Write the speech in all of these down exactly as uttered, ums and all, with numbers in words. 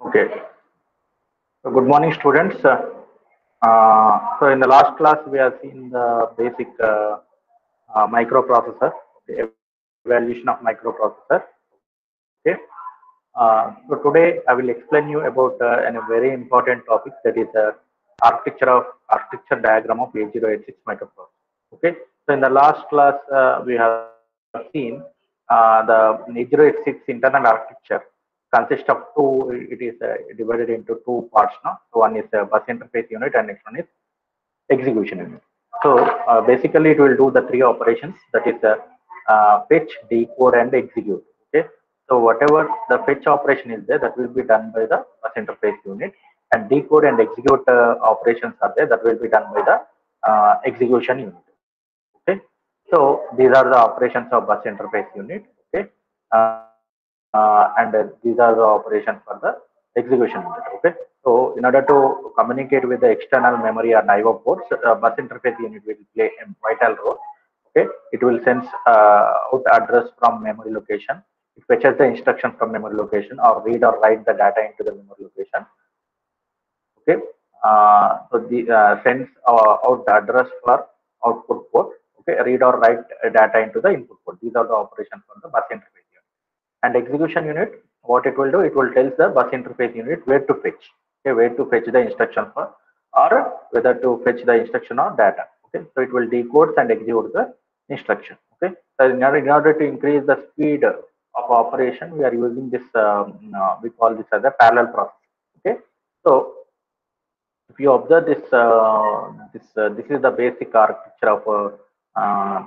Okay, so good morning students. Uh, so in the last class we have seen the basic uh, uh, microprocessor, okay, evaluation of microprocessor. Okay, uh, so today I will explain you about uh, an, a very important topic, that is the uh, architecture of architecture diagram of eight zero eight six microprocessor. Okay, so in the last class uh, we have seen uh, the eight zero eight six internal architecture consists of two. It is uh, divided into two parts now. So one is uh, bus interface unit and next one is execution unit. So uh, basically it will do the three operations, that is uh, uh, fetch, decode and execute. Okay, so whatever the fetch operation is there, that will be done by the bus interface unit, and decode and execute uh, operations are there, that will be done by the uh, execution unit. Okay, so these are the operations of bus interface unit. Okay, uh, Uh, and uh, these are the operations for the execution unit. Okay, so in order to communicate with the external memory or I O ports, uh, bus interface unit will play a vital role. Okay, it will sense uh, out address from memory location, it fetches the instruction from memory location, or read or write the data into the memory location. Okay, uh, so the uh, sends uh, out the address for output port. Okay, read or write data into the input port. These are the operations for the bus interface. And execution unit, what it will do, it will tell the bus interface unit where to fetch, okay, where to fetch the instruction for, or whether to fetch the instruction or data. Okay, so it will decode and execute the instruction. Okay, so in order, in order to increase the speed of operation, we are using this, um, uh, we call this as a parallel process. Okay, so if you observe this, uh, this, uh, this is the basic architecture of uh, uh,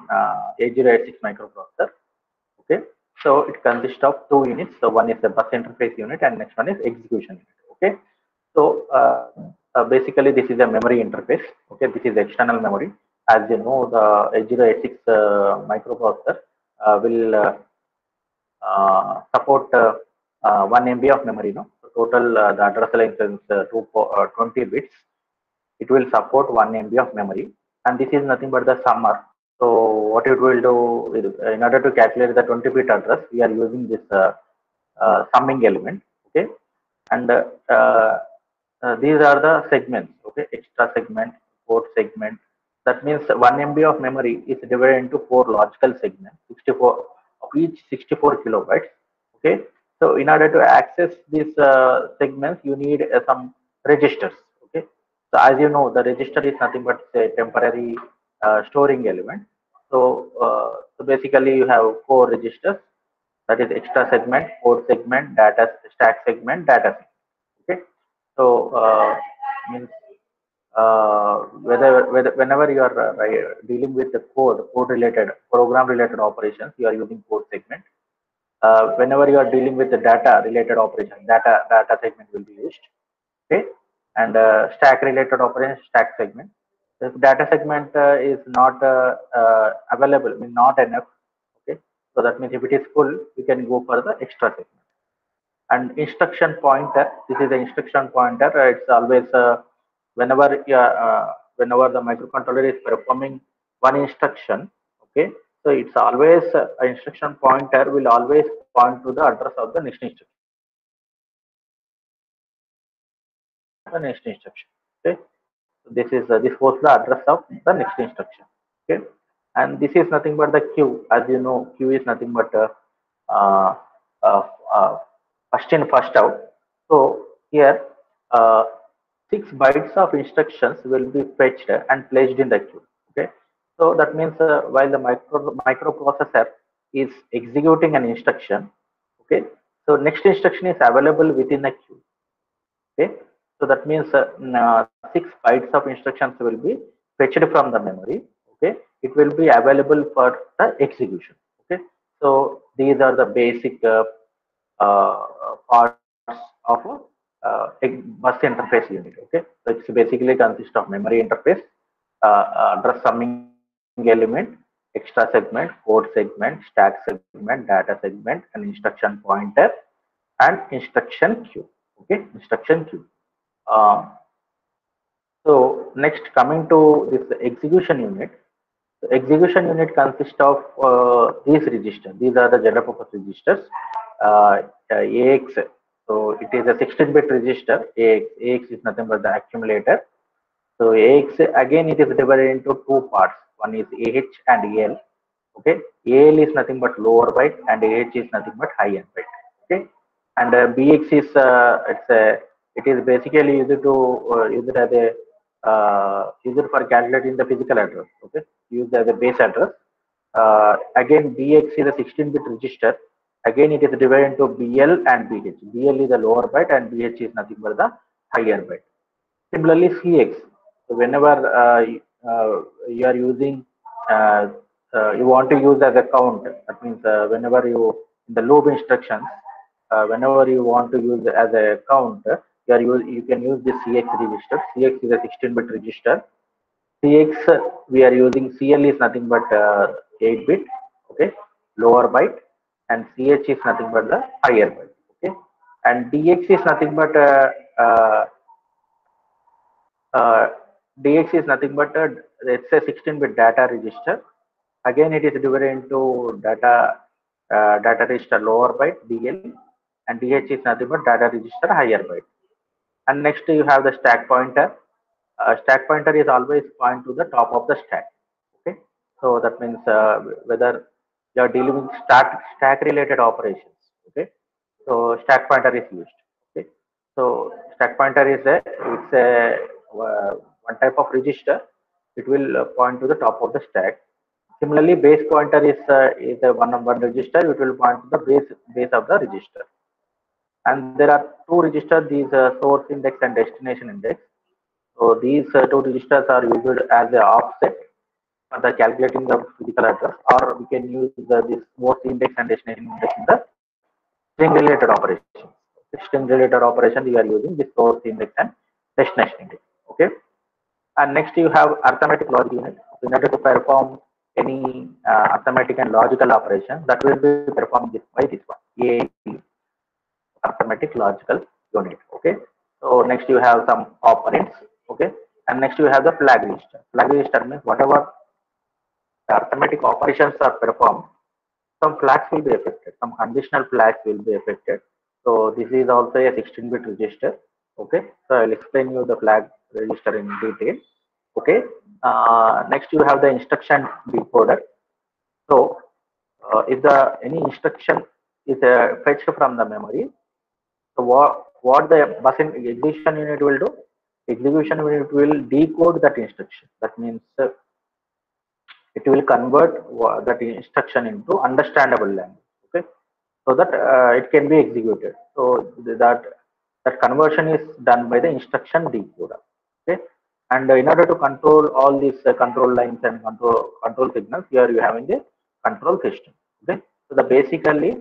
eight zero eight six microprocessor. Okay. So it consists of two units. So one is the bus interface unit and next one is execution unit. Okay, so uh, uh, basically this is a memory interface. Okay, this is external memory. As you know, the eight zero eight six uh, microprocessor uh, will uh, uh, support uh, uh, one M B of memory. No, so total uh, the address length is uh, two, uh, twenty bits. It will support one M B of memory, and this is nothing but the summer. So what it will do, in order to calculate the twenty bit address, we are using this uh, uh, summing element. Okay, and uh, uh, these are the segments. Okay, extra segment, port segment. That means one M B of memory is divided into four logical segments, sixty-four of each sixty-four kilobytes. Okay, so in order to access these uh, segments, you need uh, some registers. Okay, so as you know, the register is nothing but a temporary Uh, storing element. So, uh, so basically you have four registers, that is extra segment, port segment, data stack segment, data segment. Okay, so uh, means uh, whether, whether whenever you are uh, dealing with the code code related program related operations, you are using port segment. Uh, whenever you are dealing with the data related operation, data data segment will be used. Okay, and uh, stack related operations, stack segment. If data segment uh, is not uh, uh, available, I mean not enough, okay, so that means if it is full, we can go for the extra segment. And instruction pointer, this is the instruction pointer. Uh, it's always uh, whenever uh, uh, whenever the microcontroller is performing one instruction, okay, so it's always uh, an instruction pointer will always point to the address of the next instruction. The next instruction, okay. So this is uh, this was the address of the next instruction. Okay, and this is nothing but the queue. As you know, queue is nothing but uh, uh, uh, first in, first out. So here uh, six bytes of instructions will be fetched and placed in the queue. Okay, so that means uh, while the micro microprocessor is executing an instruction, okay, so next instruction is available within the queue. Okay, so that means uh, uh, six bytes of instructions will be fetched from the memory. Okay, it will be available for the execution. Okay, so these are the basic uh, uh, parts of uh, bus interface unit. Okay, so it basically consists of memory interface, uh, address summing element, extra segment, code segment, stack segment, data segment, and instruction pointer and instruction queue. Okay, instruction queue. Uh, so next, coming to this execution unit. The execution unit consists of uh, these registers. These are the general purpose registers. uh, A X. So it is a sixteen bit register. A X. A X is nothing but the accumulator. So A X again it is divided into two parts. One is A H and A L. Okay, A L is nothing but lower byte and A H is nothing but high end byte. Okay, and uh, B X is uh, it's a it is basically used to uh, used as a uh, used for calculating the physical address. Okay, used as a base address. Uh, again, B X is a sixteen bit register. Again, it is divided into B L and B H. B L is the lower byte and B H is nothing but the higher byte. Similarly, C X. So whenever uh, uh, you are using uh, uh, you want to use as a count. That means uh, whenever you in the loop instructions, uh, whenever you want to use as a count, you are use, you can use the C X register. C X is a sixteen bit register. C X we are using C L is nothing but uh, eight bit, okay, lower byte, and C H is nothing but the higher byte, okay, and D X is nothing but uh, uh, uh, D X is nothing but uh, it's a sixteen bit data register. Again, it is divided into data uh, data register lower byte D L, and D H is nothing but data register higher byte. And next you have the stack pointer. Uh, stack pointer is always point to the top of the stack. Okay, so that means uh, whether you are dealing with stack stack related operations. Okay, so stack pointer is used. Okay, so stack pointer is a it's a uh, one type of register. It will uh, point to the top of the stack. Similarly, base pointer is uh, is a one number register. It will point to the base base of the register. And there are two registers: these uh, source index and destination index. So these uh, two registers are used as an offset for the calculating the physical address, or we can use the this source index and destination index in the string related operation. String related operation we are using the source index and destination index. Okay, and next you have arithmetic logic unit. In order to perform any uh, arithmetic and logical operation, that will be performed this by this one, A L U, arithmetic logical unit. Okay, so next you have some operands. Okay, and next you have the flag register. Flag register means whatever arithmetic operations are performed, some flags will be affected, some conditional flags will be affected. So this is also a sixteen bit register. Okay, so I'll explain you the flag register in detail. Okay, uh, next you have the instruction decoder. So uh, if the any instruction is uh, fetched from the memory, so what what the bus in execution unit will do? Execution unit will decode that instruction. That means uh, it will convert uh, that instruction into understandable language. Okay, so that uh, it can be executed. So that that conversion is done by the instruction decoder. Okay, and uh, in order to control all these uh, control lines and control control signals, here you have in the control system. Okay, so the basically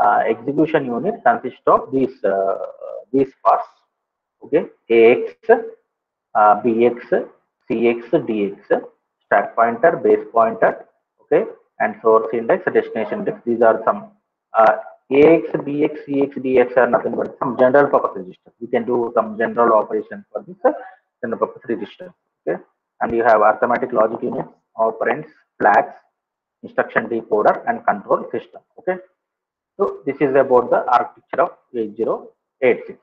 uh, execution unit consists of these uh, these parts. Okay, A X, uh, B X, C X, D X, stack pointer, base pointer, okay, and source index, destination index. These are some uh, A X, B X, C X, D X are nothing but some general purpose registers. We can do some general operations for this uh, general purpose register. Okay, and you have arithmetic logic unit, operands, flags, instruction decoder, and control system. Okay, so this is about the architecture of eight zero eight six.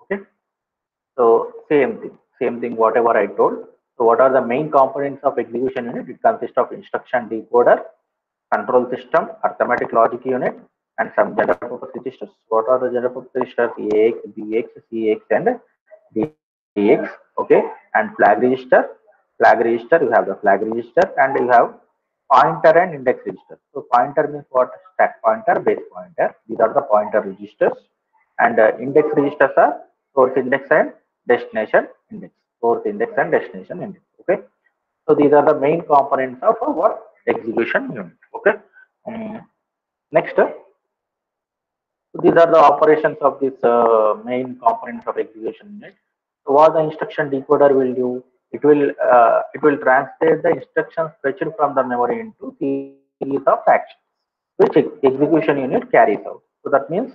Okay. So same thing, same thing. Whatever I told. So what are the main components of execution unit? It consists of instruction decoder, control system, arithmetic logic unit, and some general purpose registers. What are the general purpose registers? A X, B X, C X, and D X. Okay, and flag register. Flag register. You have the flag register, and you have pointer and index register. So pointer means what? Stack pointer, base pointer. These are the pointer registers, and uh, index registers are source index and destination index. Source index and destination index. Okay, so these are the main components of our execution unit. Okay, um, next, uh, these are the operations of this uh, main components of execution unit. So what the instruction decoder will do? It will uh, it will translate the instructions fetched from the memory into series of actions which execution unit carries out. So that means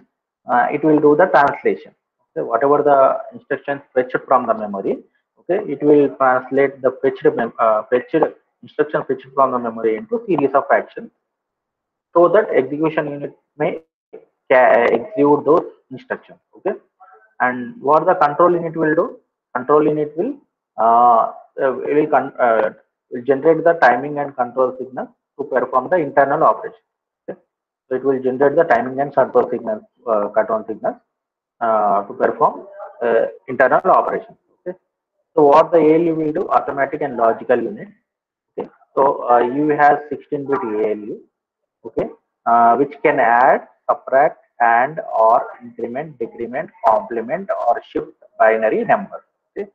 uh, it will do the translation. Whatever the instructions fetched from the memory, okay, it will translate the fetched uh, fetched instruction fetched from the memory into series of actions, so that execution unit may execute those instructions. Okay, and what the control unit will do? Control unit will uh, will, con uh, will generate the timing and control signal to perform the internal operation. Okay, so it will generate the timing and control signal, uh, control signal uh, to perform uh, internal operation. Okay, so what the A L U will do? Automatic and logical unit. Okay, so uh, U has sixteen bit A L U. Okay, uh, which can add, subtract, and or increment, decrement, complement, or shift binary numbers. Okay,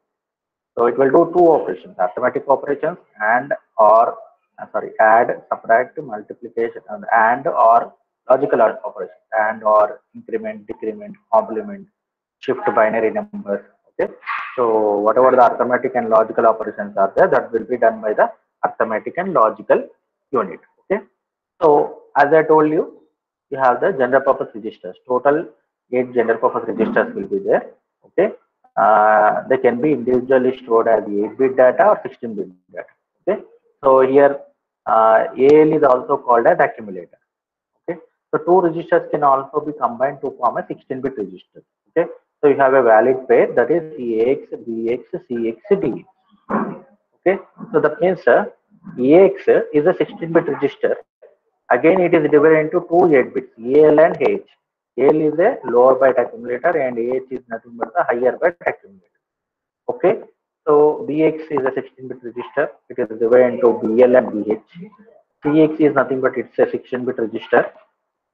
so it will do two operations: arithmetic operations and or uh, sorry, add, subtract, multiplication, and, and or logical operations, and or increment, decrement, complement, shift binary numbers. Okay, so whatever the arithmetic and logical operations are there, that will be done by the arithmetic and logical unit. Okay, so as I told you, you have the general purpose registers. Total eight general purpose registers will be there. Okay, uh, they can be individually stored as eight bit data or sixteen bit data. Okay, so here uh, A L is also called as accumulator. Okay, so two registers can also be combined to form a sixteen bit register. Okay, so you have a valid pair, that is A X, B X, C X, D X. Okay, so that means uh, A X is a sixteen bit register. Again, it is divided into two eight bits, A L and H. A L is a lower byte accumulator and H is nothing but the higher byte accumulator. Okay, so B X is a sixteen bit register. It is divided into B L and B H. C X is nothing but it's a sixteen bit register.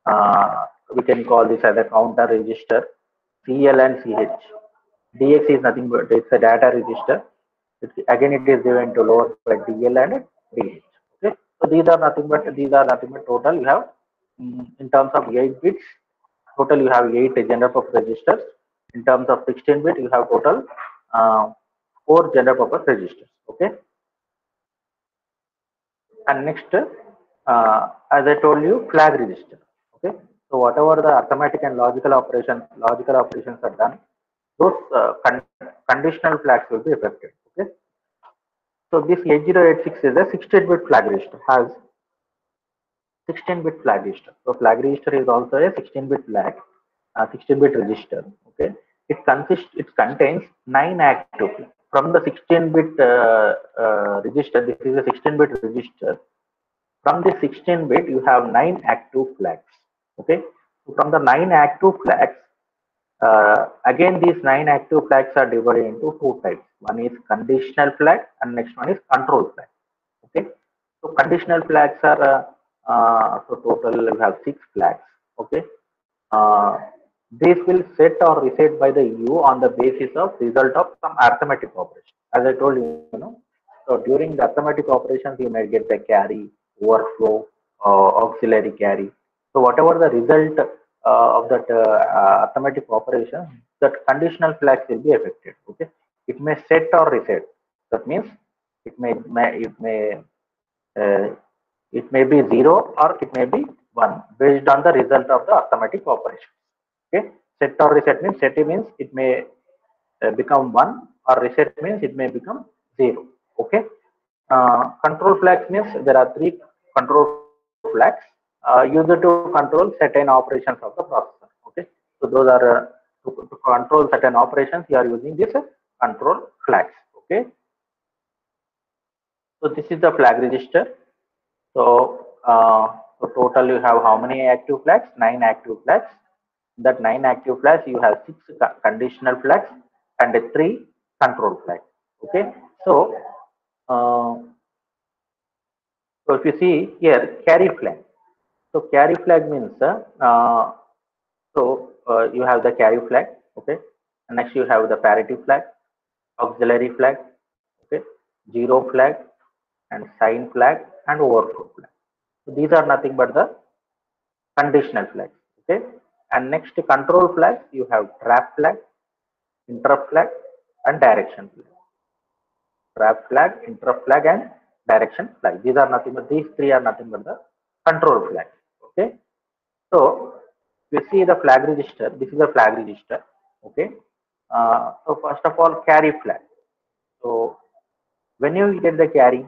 Uh, we can call this as a counter register. C L and C H. D X is nothing but it's a data register. It, again, it is divided into lower byte D L and B H. So these are nothing but these are nothing but total you have in terms of eight bits, total you have eight general purpose registers. In terms of sixteen bit, you have total uh, four general purpose registers. Okay, and next, uh, as I told you, flag register. Okay, so whatever the arithmetic and logical operations logical operations are done, those uh, con conditional flags will be affected. Okay, so this eight zero eight six is a sixteen bit flag register, has sixteen bit flag register. So flag register is also a sixteen bit flag, uh, sixteen bit register. Okay, it consists, it contains nine active flags. From the sixteen bit uh, uh, register, this is a sixteen bit register. From the sixteen bit, you have nine active flags. Okay, so from the nine active flags, uh, again these nine active flags are divided into two types. One is conditional flag and next one is control flag. Okay, so conditional flags are uh, uh, so total we have six flags. Okay, uh, these will set or reset by the E U on the basis of result of some arithmetic operation. As I told you, you know, so during the arithmetic operations you might get the carry, overflow, uh, auxiliary carry. So whatever the result uh, of that uh, arithmetic operation, that conditional flags will be affected. Okay, it may set or reset. That means it may, may it may uh, it may be zero or it may be one based on the result of the arithmetic operation. Okay, set or reset means set means it may uh, become one, or reset means it may become zero. Okay, uh, control flags means there are three control flags uh, used to control certain operations of the processor. Okay, so those are uh, to, to control certain operations you are using this Uh, control flags. Okay, so this is the flag register. So uh, so total you have how many active flags? Nine active flags. That nine active flags, you have six conditional flags and three control flags. Okay, so uh, so if you see here, carry flag. So carry flag means uh, uh, so uh, you have the carry flag. Okay, and next you have the parity flag, auxiliary flag, okay, zero flag, and sign flag, and overflow flag. So these are nothing but the conditional flags. Okay, and next to control flags, you have trap flag, interrupt flag, and direction flag. Trap flag, interrupt flag, and direction flag. These are nothing but these three are nothing but the control flags. Okay, so you see the flag register. This is the flag register. Okay, uh, so first of all, carry flag. So when you get the carry,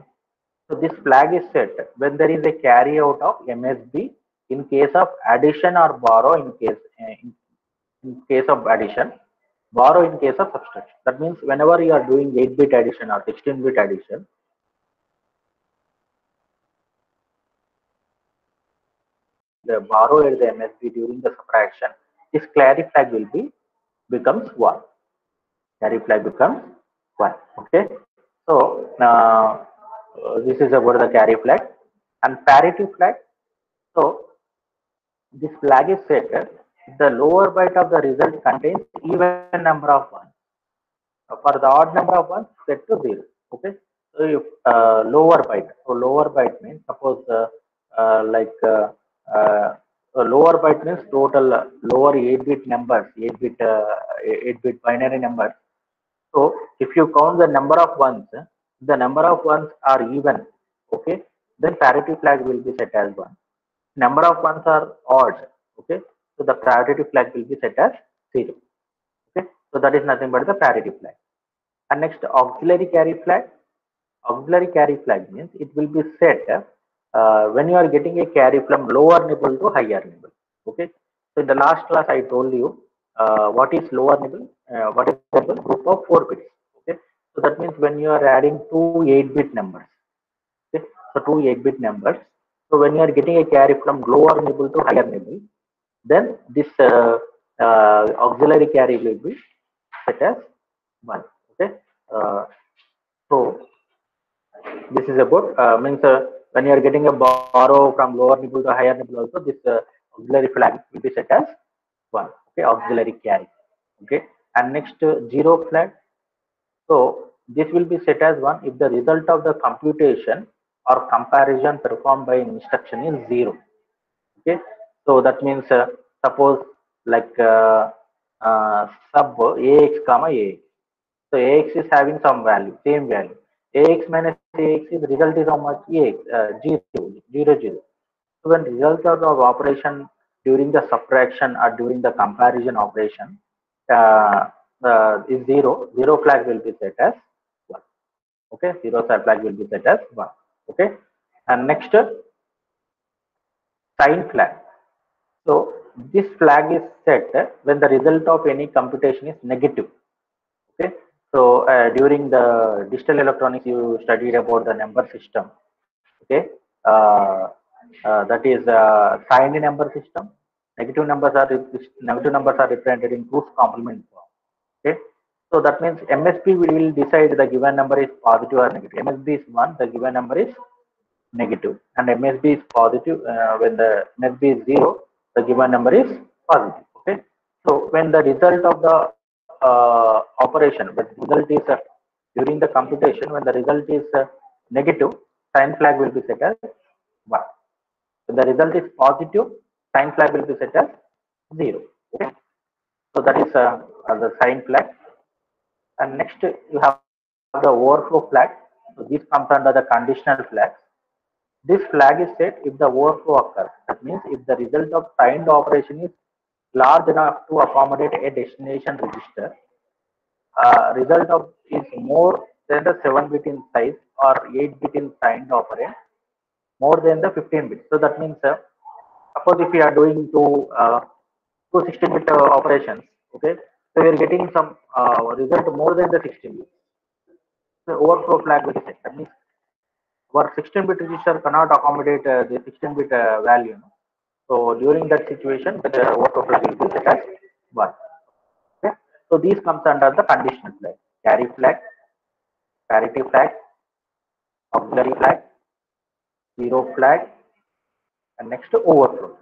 so this flag is set when there is a carry out of M S B in case of addition or borrow in case in, in case of addition, borrow in case of subtraction. That means whenever you are doing eight bit addition or sixteen bit addition, the borrow at the M S B during the subtraction, this carry flag will be becomes one. Carry flag becomes one. Okay. So now uh, this is about the carry flag and parity flag. So this flag is set. The lower byte of the result contains even number of ones. For the odd number of ones, set to zero. Okay. So if uh, lower byte, so lower byte means suppose uh, uh, like uh, uh, so lower byte means total uh, lower eight bit numbers, eight bit uh, eight bit binary numbers. So if you count the number of ones, the number of ones are even. Okay. Then parity flag will be set as one. Number of ones are odd. Okay. So the parity flag will be set as zero. Okay, so that is nothing but the parity flag. And next, auxiliary carry flag. Auxiliary carry flag means it will be set uh, when you are getting a carry from lower nibble to higher nibble. Okay, so in the last class I told you uh, what is lower nibble, uh, what is nibble group of four bits. Okay, so that means when you are adding two eight bit numbers. Okay, so two eight bit numbers. So when you are getting a carry from lower nibble to higher nibble, then this uh, uh, auxiliary carry will be set as one. Okay, uh, so this is about uh, means uh, when you are getting a borrow from lower nibble to higher nibble also, this uh, auxiliary flag will be set as one. Okay, auxiliary carry. Okay, and next uh, zero flag. So this will be set as one if the result of the computation or comparison performed by an instruction is zero. Okay. So that means uh, suppose like uh, uh, sub ax comma ax. So ax is having some value, same value. Ax minus ax is result is how much? Ax uh, zero, zero, zero. So when result of operation during the subtraction or during the comparison operation uh, uh, is zero, zero flag will be set as one. Okay, zero flag will be set as one. Okay, and next uh, sign flag. So this flag is set when the result of any computation is negative. Okay, so uh, during the digital electronics you studied about the number system. Okay, uh, uh, that is uh, signed number system. Negative numbers are negative numbers are represented in two's complement form. Okay, so that means M S B will decide the given number is positive or negative. M S B is one, the given number is negative, and M S B is positive uh, when the M S B is zero. The given number is positive. Okay, so when the result of the uh, operation, when the result is uh, during the computation, when the result is uh, negative, sign flag will be set as one. When the result is positive, sign flag will be set as zero. Okay, so that is uh, the sign flag. And next you have the overflow flag. So this comes under the conditional flag. This flag is set if the overflow occurs. That means if the result of signed operation is large enough to accommodate a destination register, uh, result of is more than the seven bit in size or eight bit in signed operand, more than the fifteen bit. So that means uh, suppose if you are doing two uh, two sixteen bit uh, operations, okay, so you are getting some uh, result more than the sixteen bit. So overflow flag will be set. That means our sixteen bit register cannot accommodate uh, the sixteen bit uh, value. So during that situation, the overflow flag will be set as one. Okay? So these comes under the conditional flag: carry flag, parity flag, auxiliary flag, zero flag, and next overflow.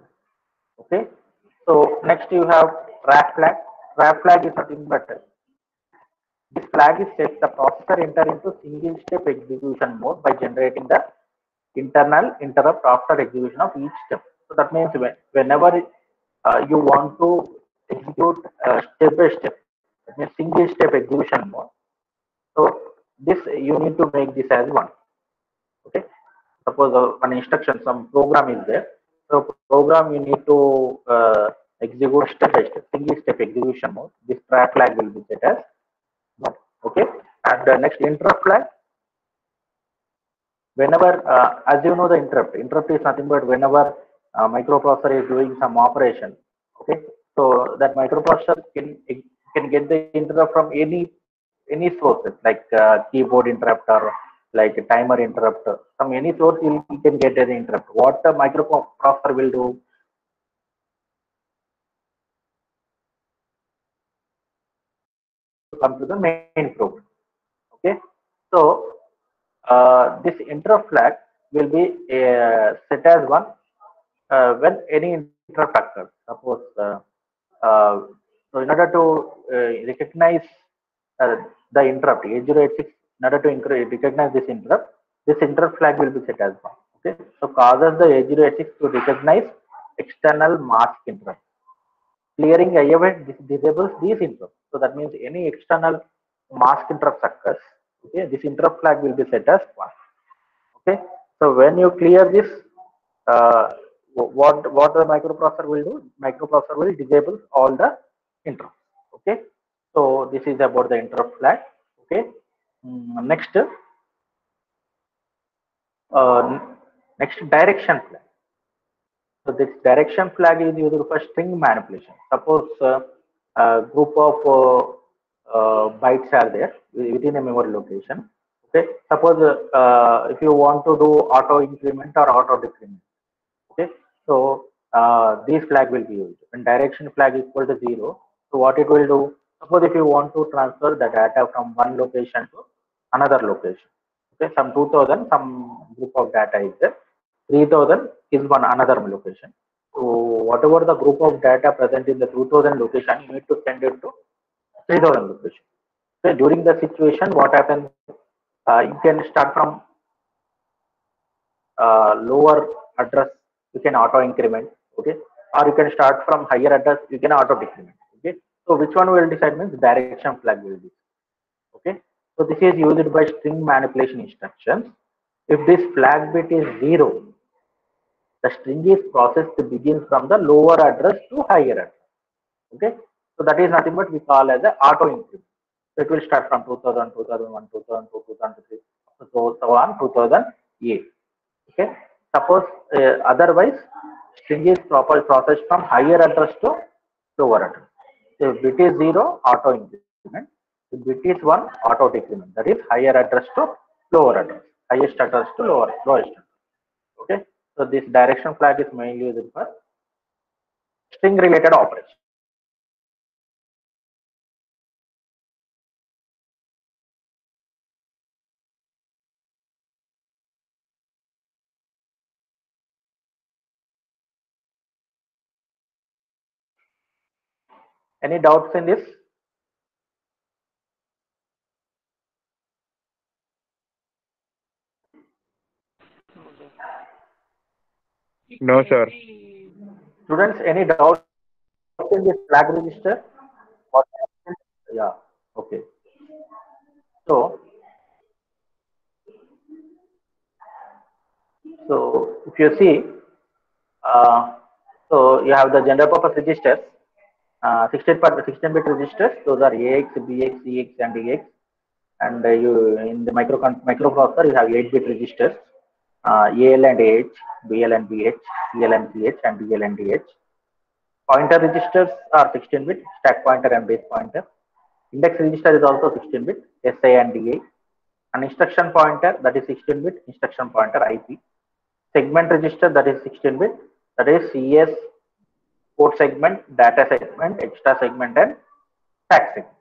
Okay. So next you have trap flag. Trap flag is nothing but this flag is set the processor enter into single step execution mode by generating the internal interrupt after execution of each step. So that means when, whenever uh, you want to execute uh, step by step, that means single step execution mode. So this you need to make this as one. Okay. Suppose uh, an instruction, some program is there. So program you need to uh, execute step by step, single step execution mode. This trap flag will be set as. Okay, and the next interrupt flag. Whenever, uh, as you know, the interrupt interrupt is nothing but whenever uh, microprocessor is doing some operation, okay, so that microprocessor can can get the interrupt from any any sources like uh, keyboard interrupt or like a timer interrupt. From any source you can get an interrupt. What the microprocessor will do? Come to the main program. Okay, so uh, this interrupt flag will be uh, set as one uh, when any interrupt occurs. Suppose uh, uh, so in order to uh, recognize uh, the interrupt eight zero eight six. In order to recognize this interrupt, this interrupt flag will be set as one. Okay, so causes the eight zero eight six to recognize external mask interrupt. Clearing a event disables these interrupts. So that means any external mask interrupt occurs. Okay, this interrupt flag will be set as one. Okay, so when you clear this, uh, what what the microprocessor will do? Microprocessor will disable all the interrupts. Okay, so this is about the interrupt flag. Okay. Next, uh, next direction flag. So this direction flag is used for string manipulation. Suppose uh, a group of uh, uh, bytes are there within a memory location. Okay. Suppose uh, if you want to do auto increment or auto decrement. Okay. So uh, this flag will be used. When direction flag is equal to zero, so what it will do? Suppose if you want to transfer the data from one location to another location, okay, some two thousand, some group of data is there, three thousand is one another location. So whatever the group of data present in the two thousand location, you need to send it to three thousand location. So during the situation, what happens? Uh, you can start from uh, lower address, you can auto increment, okay, or you can start from higher address, you can auto decrement, okay. So which one will decide? Means direction flag will be. Okay. So this is used by string manipulation instructions. If this flag bit is zero, the string is processed to begin from the lower address to higher address. Okay. So that is nothing but we call as the auto increment. So it will start from two thousand, two thousand one, two thousand two, two thousand three, so on two thousand eight. Okay. Suppose uh, otherwise string is proper processed from higher address to lower address. So if bit is zero, auto increment. If bit is one, auto decrement. That is higher address to lower address, highest address to lower lowest. Okay. So this direction flag is mainly used for string-related operations. Any doubts in this? No, sir. Students, any doubts in this flag register? Yeah. Okay. So, so if you see, uh, so you have the general purpose registers. Uh, sixteen bit registers, those are A X, B X, E X, and E X. And uh, you in the micro microprocessor, you have eight bit registers, uh, A L and A H, B L and B H, C L and C H, and D L and D H. Pointer registers are sixteen bit, stack pointer and base pointer. Index register is also sixteen bit, S A and D A. An instruction pointer, that is sixteen bit, instruction pointer, I P. Segment register, that is sixteen bit, that is C S. Code segment, data segment, extra segment, and stack segment.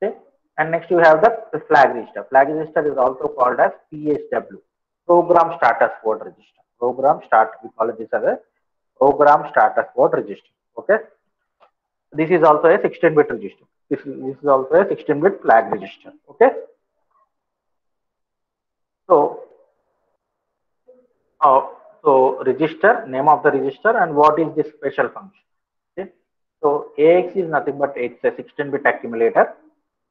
Okay? And next you have the flag register. Flag register is also called as P S W, program status word register. Program start, we call it this as a program status word register. Okay. This is also a sixteen bit register. This is, this is also a sixteen bit flag register. Okay. So, uh, so register, name of the register, and what is this special function? So A X is nothing but it's a sixteen bit accumulator.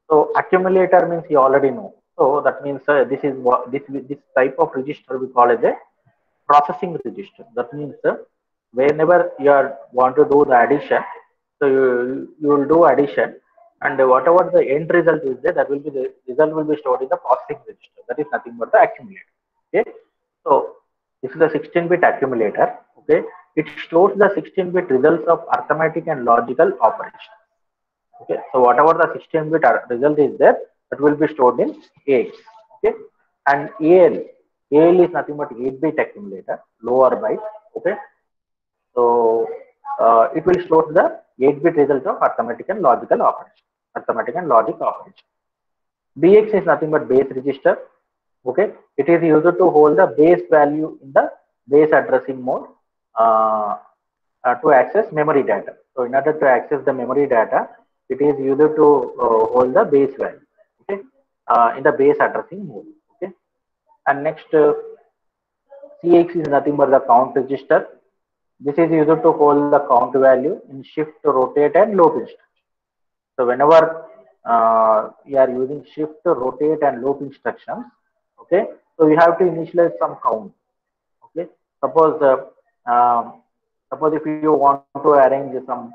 So accumulator means you already know. So that means uh, this is what this this type of register we call as a processing register. That means uh, whenever you are want to do the addition, so you, you will do addition, and whatever the end result is there, that will be the result will be stored in the processing register. That is nothing but the accumulator. Okay. So this is a sixteen bit accumulator. Okay. It stores the sixteen bit results of arithmetic and logical operation. Okay, so whatever the sixteen bit result is there, that will be stored in A X. Okay, and A L, A L is nothing but eight bit accumulator, lower byte. Okay, so uh, it will store the eight bit results of arithmetic and logical operation. Arithmetic and logic operation. B X is nothing but base register. Okay, it is used to hold the base value in the base addressing mode uh, uh, to access memory data. So in order to access the memory data, it is used to uh, hold the base value, okay, uh, in the base addressing mode. Okay, and next uh, C X is nothing but the count register. This is used to hold the count value in shift, rotate, and loop instruction. So whenever uh, you are using shift, rotate, and loop instructions, okay, so you have to initialize some count. Okay, suppose uh, um, suppose if you want to arrange some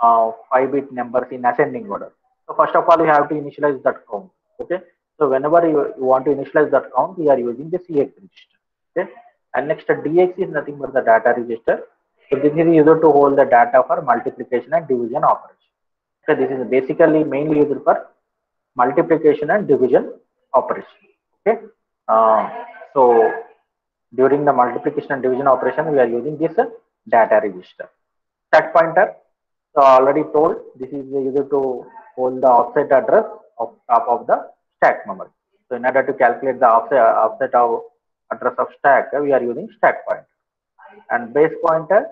uh, five bit numbers in ascending order, so first of all you have to initialize that count. Okay, so whenever you, you want to initialize that count, we are using the C X register. Okay, and next uh, D X is nothing but the data register. So this is used to hold the data for multiplication and division operation. So this is basically mainly used for multiplication and division operation. Okay, uh, so during the multiplication and division operation, we are using this uh, data register. Stack pointer, so already told, this is used to hold the offset address of top of the stack memory. So in order to calculate the offset offset of address of stack, we are using stack pointer. And base pointer,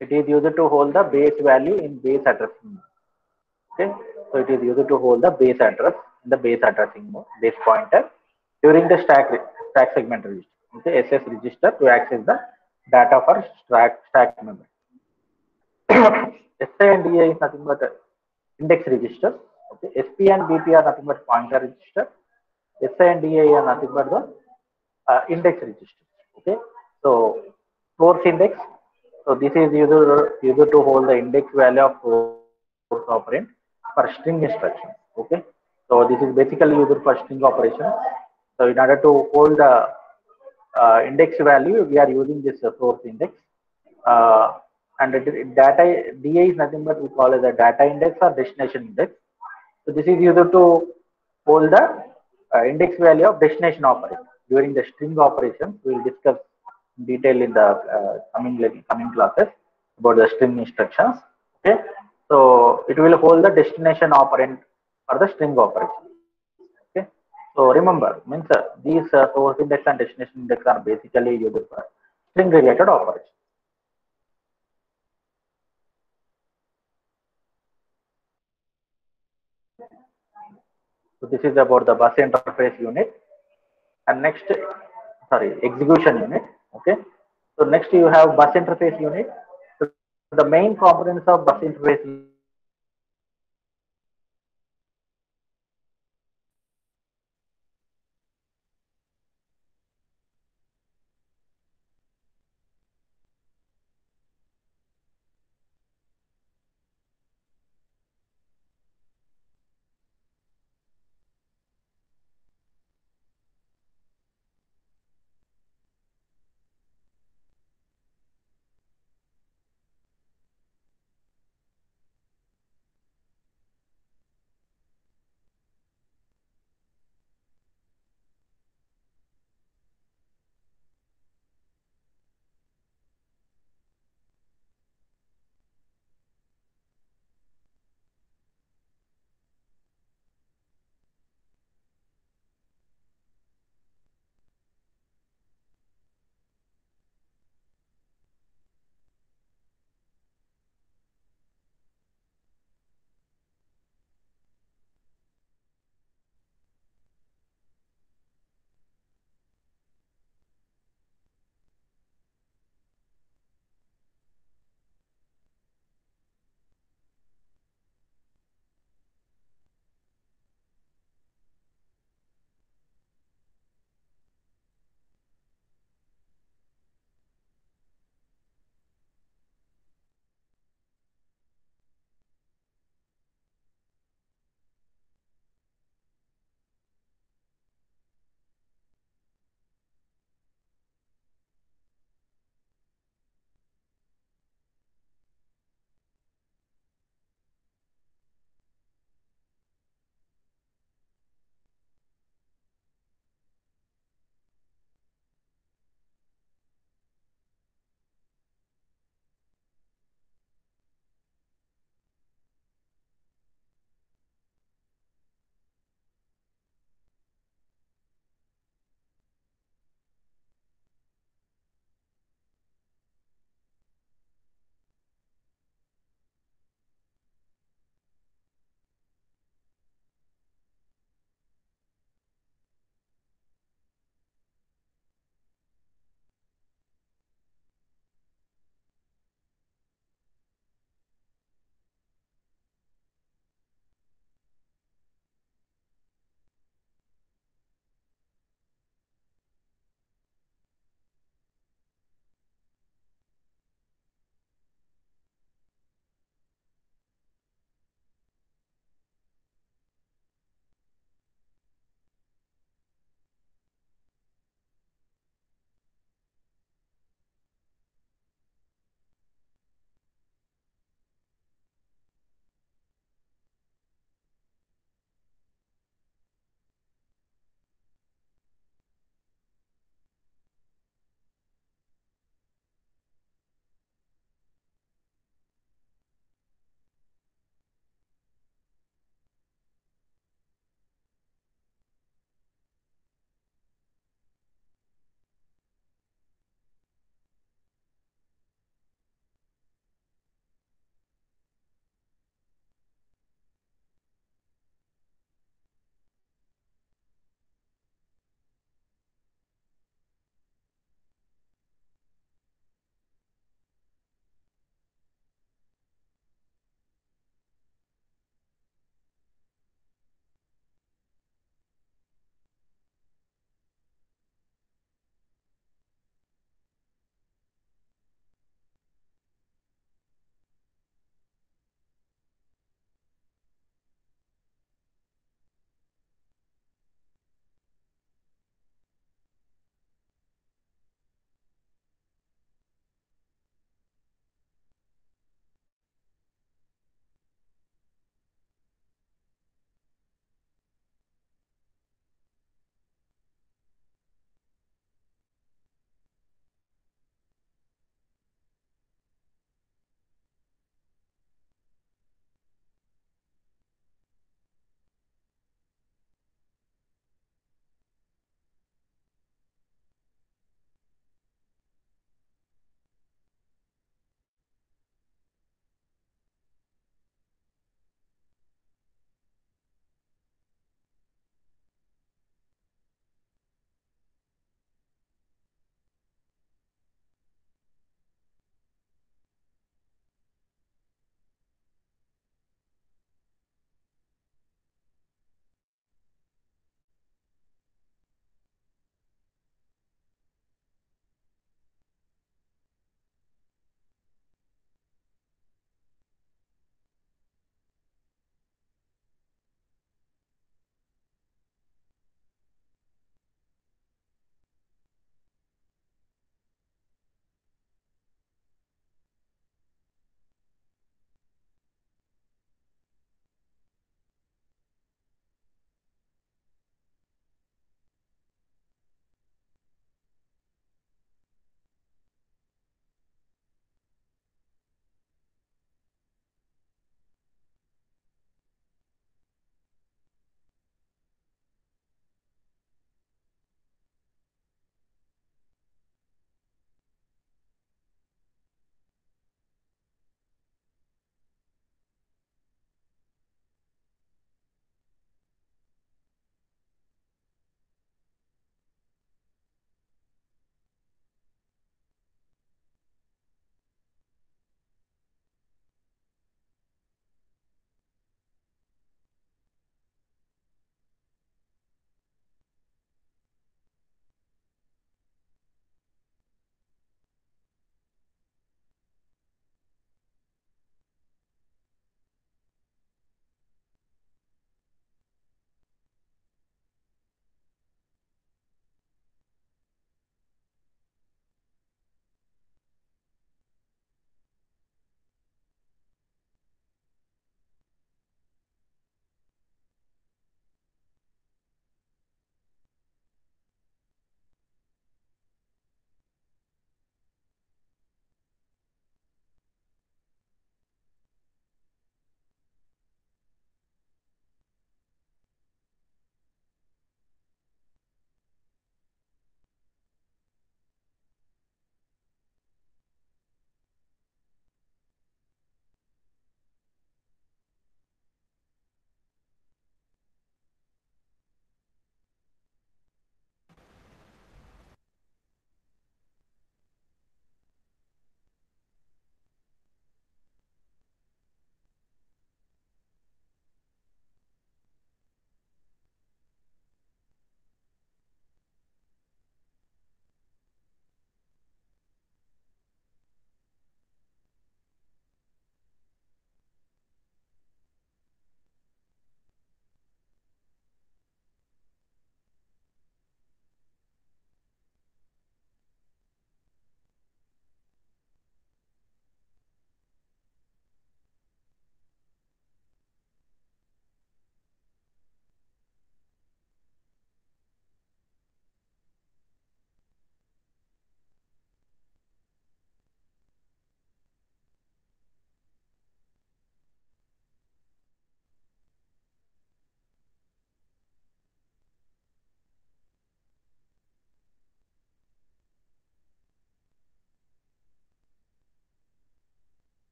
it is used to hold the base value in base addressing mode. Okay, so it is used to hold the base address in the base addressing mode, base pointer, during the stack stack segment register, okay, S S register, to access the data for stack stack memory. S A and D A is nothing but index register. Okay, S P and B P are nothing but pointer register. S A and D A are nothing but the uh, index register. Okay, so source index. So this is used to, used to hold the index value of source operand for string instruction. Okay, so this is basically used for string operation. So in order to hold the uh, index value, we are using this uh, source index. Uh, and it, data D A is nothing but we call as a data index or destination index. So this is used to hold the uh, index value of destination operation during the string operation. We will discuss detail in the uh, coming coming classes about the string instructions. Okay, so it will hold the destination operand for the string operation. Okay, so remember, means uh, these uh, source index and destination index are basically used for string related operations. So this is about the bus interface unit, and next, sorry, execution unit. Okay, so next you have bus interface unit. So the main components of bus interface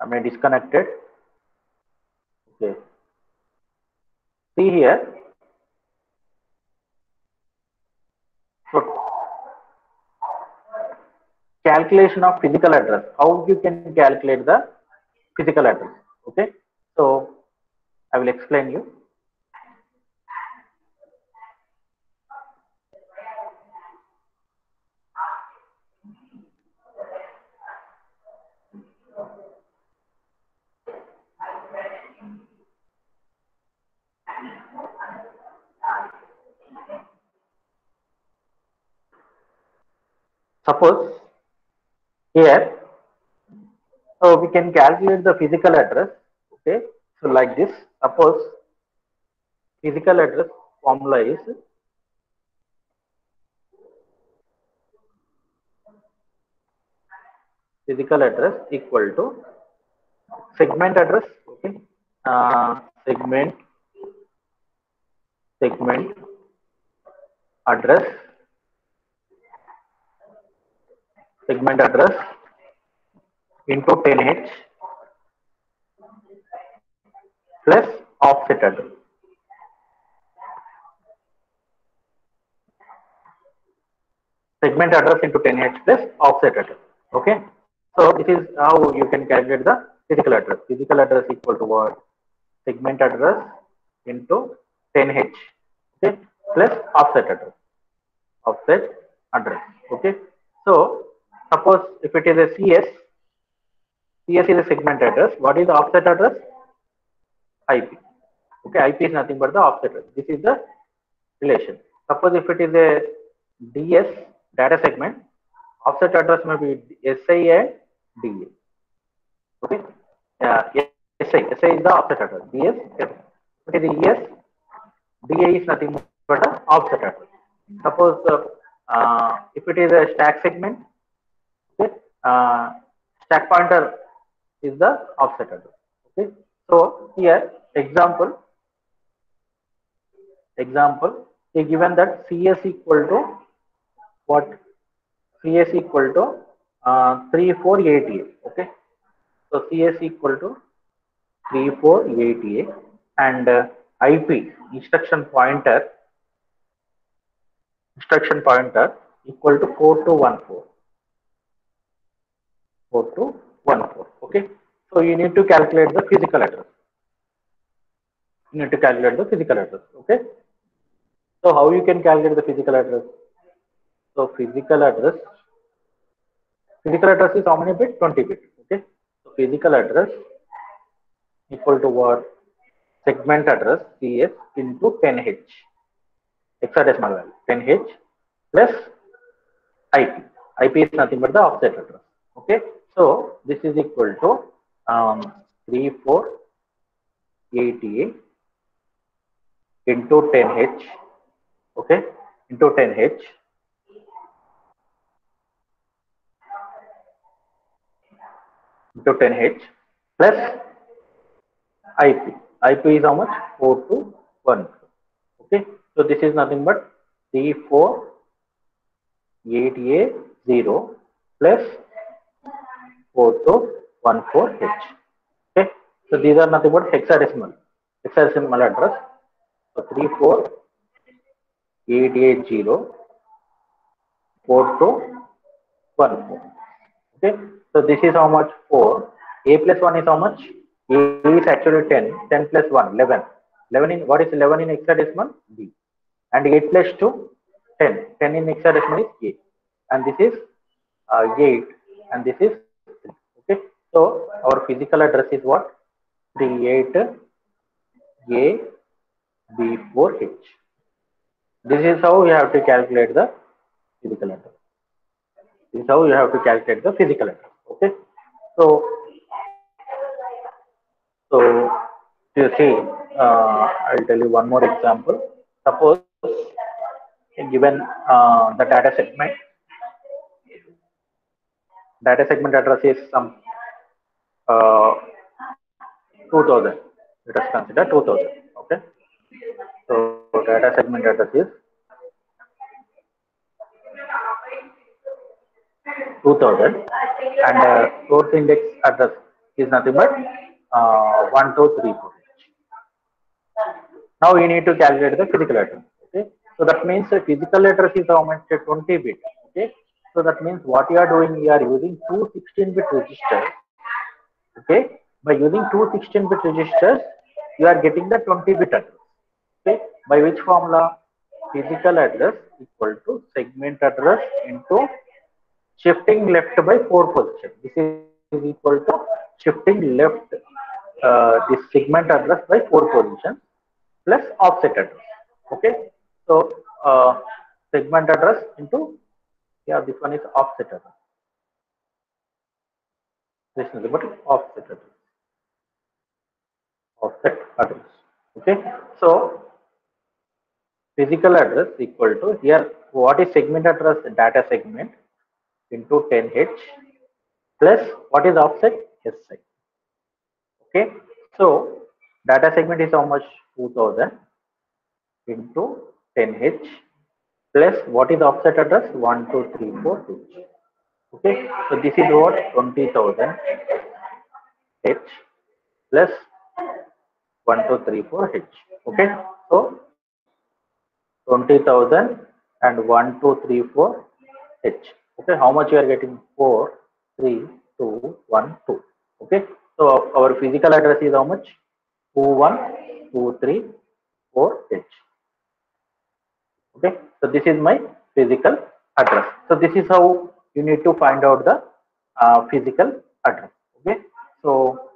I mean disconnected. Okay. See here. Calculation of physical address. How you can calculate the physical address? Okay. So I will explain you. Suppose here, so we can calculate the physical address. Okay, so like this. Suppose physical address formula is physical address equal to segment address. Okay, uh, segment segment address. Segment address into ten H plus offset address. Segment address into ten H plus offset address. Okay. So this is how you can calculate the physical address. Physical address equal to what? Segment address into ten H. Okay. Plus offset address. Offset address. Okay. So suppose if it is a C S, C S is a segment address. What is the offset address? I P. Okay, I P is nothing but the offset address. This is the relation. Suppose if it is a D S, data segment, offset address may be S I and D A. Okay, uh, S I, S I is the offset address. D S, if it is E S, D A is nothing but the offset address. Suppose uh, uh, if it is a stack segment, Uh, stack pointer is the offset address. Okay, so here example, example they given that C S equal to what? C S equal to uh, three four eight eight. Okay, so C S equal to three four eight eight and uh, I P instruction pointer instruction pointer equal to four two one four. four two one four. Okay, so you need to calculate the physical address. You need to calculate the physical address. Okay, so how you can calculate the physical address? So physical address, physical address is how many bit? twenty bit. Okay, so physical address equal to what? Segment address C S into ten H, hexadecimal value ten H plus I P. I P is nothing but the offset address. Okay, so this is equal to um, three four eight eight into ten H. Okay, into ten H into ten H plus I P. I P is how much? four two one. Okay, so this is nothing but three four eight eight zero plus four two one four H. Okay, so these are nothing but hexadecimal hexadecimal address. So three four eight eight zero four two one four. Okay, so this is how much? Four. A plus one is how much? A is actually ten. ten plus one, eleven. eleven in what is eleven in hexadecimal? B. And eight plus two, ten. ten in hexadecimal is eight. And this is uh, eight. And this is. So our physical address is what? three eight A B four H. This is how you have to calculate the physical address. This is how you have to calculate the physical address. Okay. So, so you see, uh, I'll tell you one more example. Suppose given uh, the data segment, data segment address is some uh, two thousand. Let us consider two thousand. Okay, so data segment address is two thousand and uh, source index address is nothing but uh, one, two, three, four. Now we need to calculate the physical address. Okay, so that means the physical address is augmented twenty bit. Okay, so that means what you are doing, you are using two sixteen bit registers. Okay, by using two sixteen bit registers, you are getting the twenty bit address. Okay, by which formula? Physical address equal to segment address into shifting left by four position. This is equal to shifting left uh, this segment address by four position plus offset address. Okay, so uh, segment address into, yeah, this one is offset address. This is about offset address. Offset address. Okay, so physical address equal to, here what is segment address? Data segment into ten H plus what is offset? S I. Okay, so data segment is how much? two thousand into ten H plus what is offset address? one two three four two. Okay, so this is what? twenty thousand H plus one two three four H. Okay, so twenty thousand and one two three four H. Okay, how much you are getting? four three two one two. Okay, so our physical address is how much? two one two three four H. Okay, so this is my physical address. So this is how you need to find out the uh, physical address. Okay, so